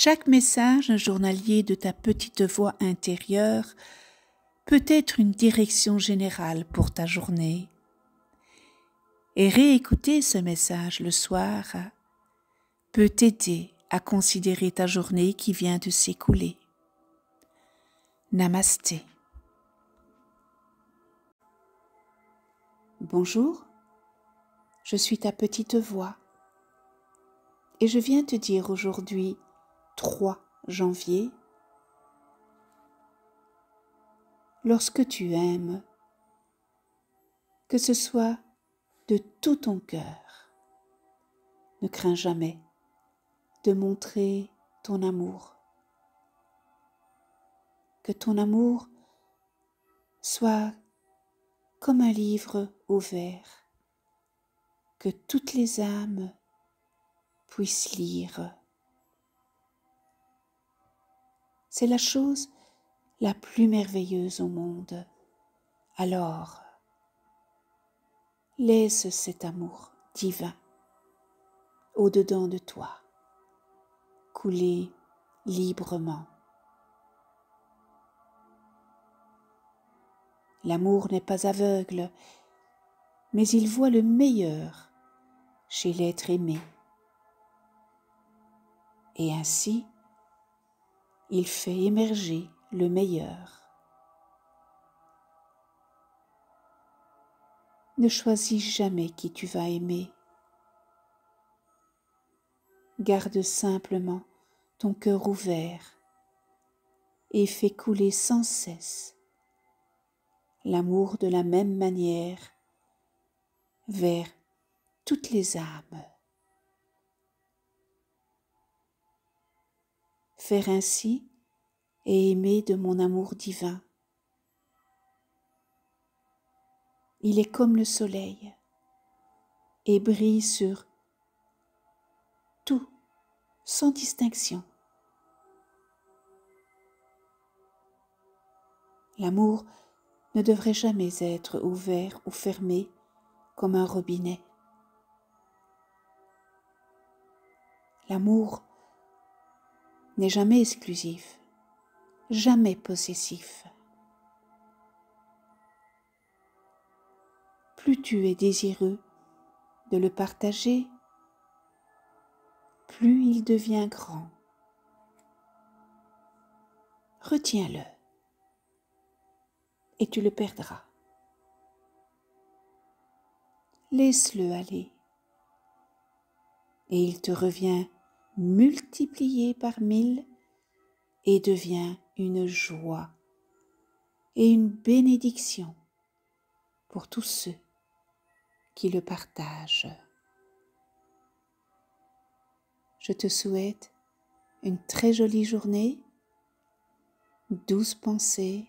Chaque message, un journalier de ta petite voix intérieure, peut être une direction générale pour ta journée. Et réécouter ce message le soir peut t'aider à considérer ta journée qui vient de s'écouler. Namasté. Bonjour, je suis ta petite voix et je viens te dire aujourd'hui, 3 janvier, lorsque tu aimes, que ce soit de tout ton cœur, ne crains jamais de montrer ton amour, que ton amour soit comme un livre ouvert, que toutes les âmes puissent lire. C'est la chose la plus merveilleuse au monde. Alors, laisse cet amour divin au-dedans de toi couler librement. L'amour n'est pas aveugle, mais il voit le meilleur chez l'être aimé. Et ainsi, il fait émerger le meilleur. Ne choisis jamais qui tu vas aimer. Garde simplement ton cœur ouvert et fais couler sans cesse l'amour de la même manière vers toutes les âmes. Faire ainsi et aimer de mon amour divin. Il est comme le soleil et brille sur tout, sans distinction. L'amour ne devrait jamais être ouvert ou fermé comme un robinet. L'amour n'est jamais exclusif, jamais possessif. Plus tu es désireux de le partager, plus il devient grand. Retiens-le et tu le perdras. Laisse-le aller et il te revient multiplié par 1000 et devient une joie et une bénédiction pour tous ceux qui le partagent. Je te souhaite une très jolie journée, douces pensées,